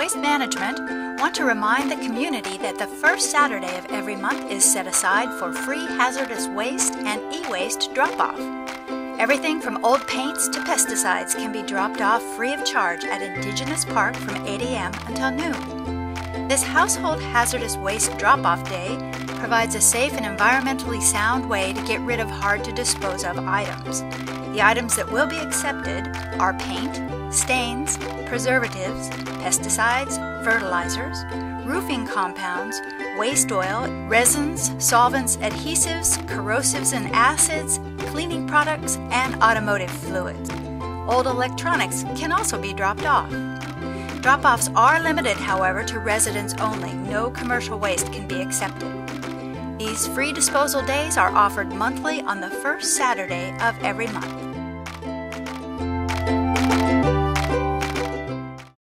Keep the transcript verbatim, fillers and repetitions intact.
Waste Management want to remind the community that the first Saturday of every month is set aside for free hazardous waste and e-waste drop-off. Everything from old paints to pesticides can be dropped off free of charge at Indigenous Park from eight A M until noon. This household hazardous waste drop-off day provides a safe and environmentally sound way to get rid of hard-to-dispose-of items. The items that will be accepted are paint, stains, preservatives, pesticides, fertilizers, roofing compounds, waste oil, resins, solvents, adhesives, corrosives and acids, cleaning products, and automotive fluids. Old electronics can also be dropped off. Drop-offs are limited, however, to residents only. No commercial waste can be accepted. These free disposal days are offered monthly on the first Saturday of every month.